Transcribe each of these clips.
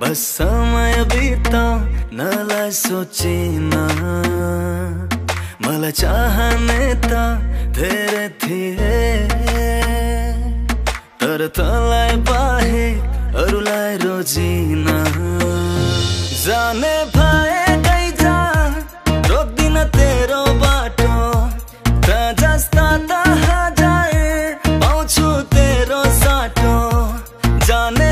बस समय बीता नला सोचीना मला चाहने ता तेरे थिए तर तलाई बाहे अरुलाई रोजीना जाने भाए गई जा रोक दिन तेरो बाटो ता जस्ता ता जाए पाँचू तेरो साटो जाने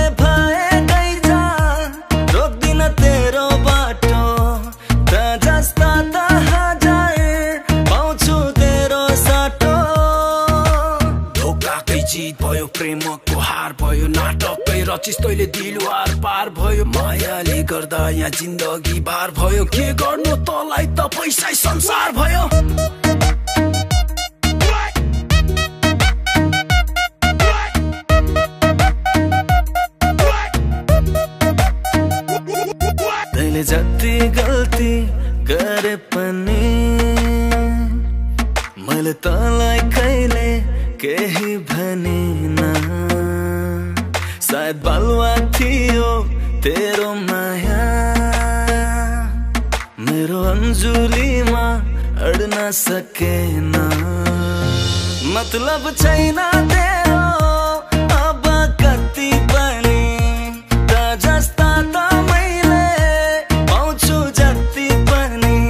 जीत भयो प्रेम को हार भयो नाटकै रचिस तैले दिलवार पार भयो मायाले गर्दा यहाँ जिन्दगी बार भयो के गर्नु तलाई त पैसा संसार भयो तैले जति गल्ती गरे पनि मैले तलाई कहिले केही भनिना सायद बलुवा थियो तेरो माया मेरो अंजुलीमा अड्न सकेना मतलब छैन तेरो अब कति पनि त जस्ता त मैले पाउँछु जति पनि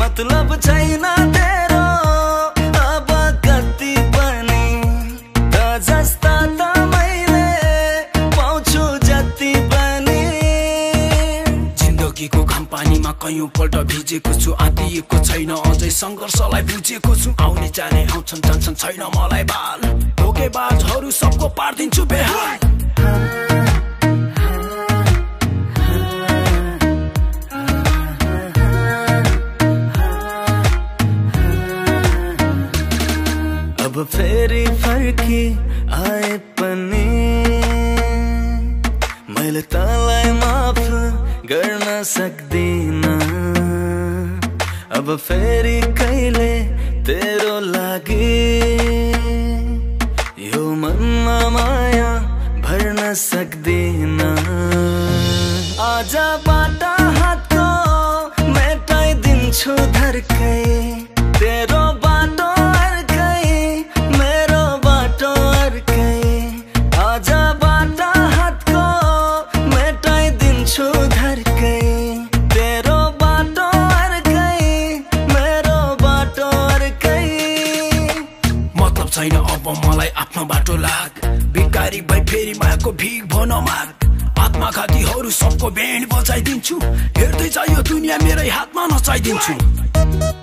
मतलब छैन कयौं पल्ट भिजेको छु आतिएको छैन अझै संघर्षलाई बुझेको छु आउने जाने आउँछन् जान्छन् छैन मलाई बाल धोकेबाजहरु सबको पार्दिन्छु बेहाल अब फेरि फर्की आए पनि मैले तलाई माफ गर्न सक्दिना अब फेरि कहिले तेरो लागि यो मनमा माया भर्न सक्दिना आजा बाटा हातको मेटाइदिन्छु धरकै तेरो बाटो अर्कै मेरो बाटो अर्कै आजा बाटा हातको मेटाइदिन्छु छैन अब मलाई आफ्नो बाटो लाग बेकारी भई फेरि मायाको भीख भन माग आत्मघातीहरु सबको बेण बचाइदिन्छु हेर्दै जा यो दुनिया मेरै हातमा नचाइदिन्छु।